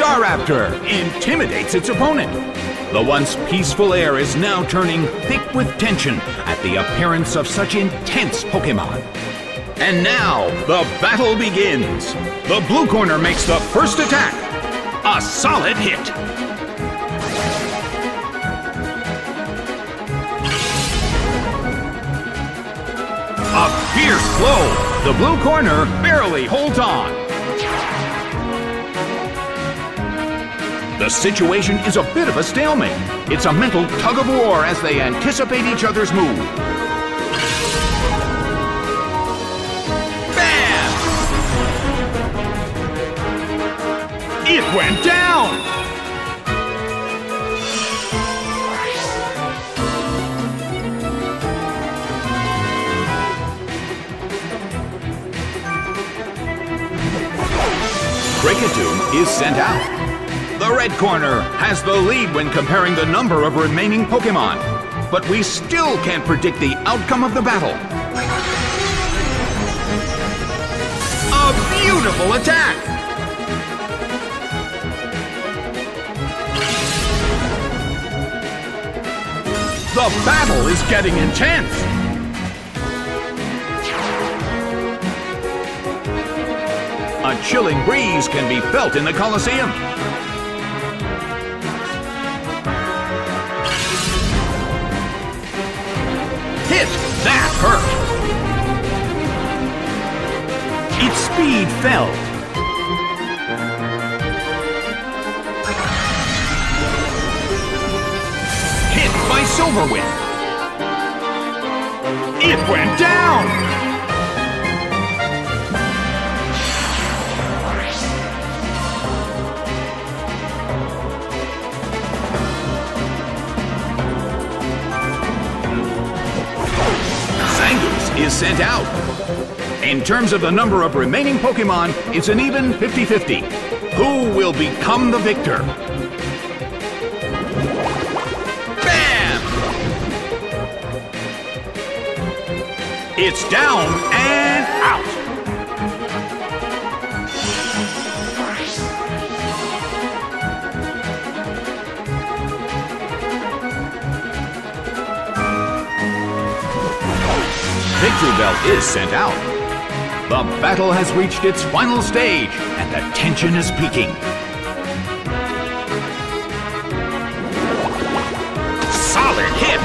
Staraptor intimidates its opponent. The once peaceful air is now turning thick with tension at the appearance of such intense Pokémon. And now, the battle begins. The blue corner makes the first attack. A solid hit. A fierce blow. The blue corner barely holds on. The situation is a bit of a stalemate. It's a mental tug-of-war as they anticipate each other's move. Bam! It went down! Kricketune is sent out. The red corner has the lead when comparing the number of remaining Pokémon, but we still can't predict the outcome of the battle. A beautiful attack! The battle is getting intense! A chilling breeze can be felt in the Coliseum. That hurt! Its speed fell. Hit by Silverwind. It went down! Zangoose is sent out. In terms of the number of remaining Pokémon, it's an even 50-50. Who will become the victor? Bam! It's down and out. Victreebel is sent out. The battle has reached its final stage, and the tension is peaking. Solid hit!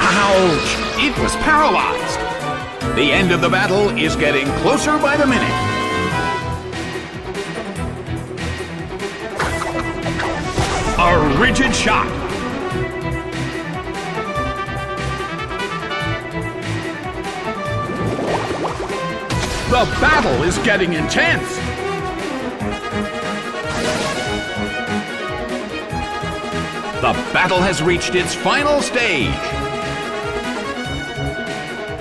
Ouch! It was paralyzed. The end of the battle is getting closer by the minute. A rigid shot. The battle is getting intense. The battle has reached its final stage.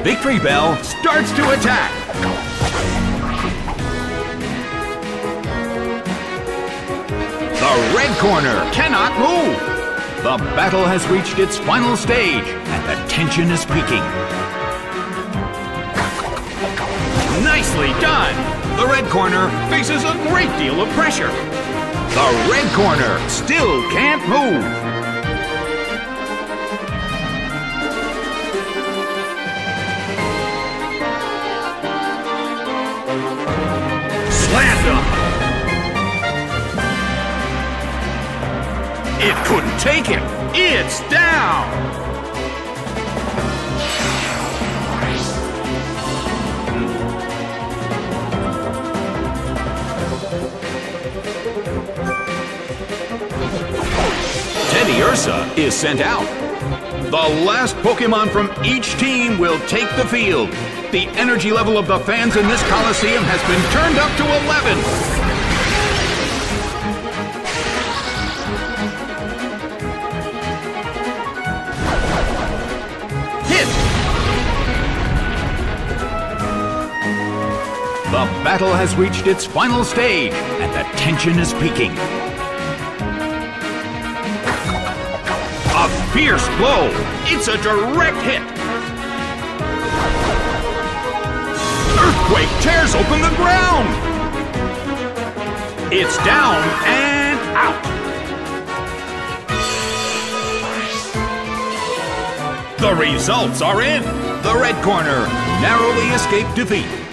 Victreebel starts to attack. The red corner cannot move. The battle has reached its final stage, and the tension is peaking. Nicely done! The red corner faces a great deal of pressure. The red corner still can't move. Slammed him! It couldn't take him. It's down. Teddiursa is sent out. The last Pokémon from each team will take the field. The energy level of the fans in this Coliseum has been turned up to 11. The battle has reached its final stage, and the tension is peaking. A fierce blow! It's a direct hit! Earthquake tears open the ground! It's down and out! The results are in! The red corner narrowly escaped defeat.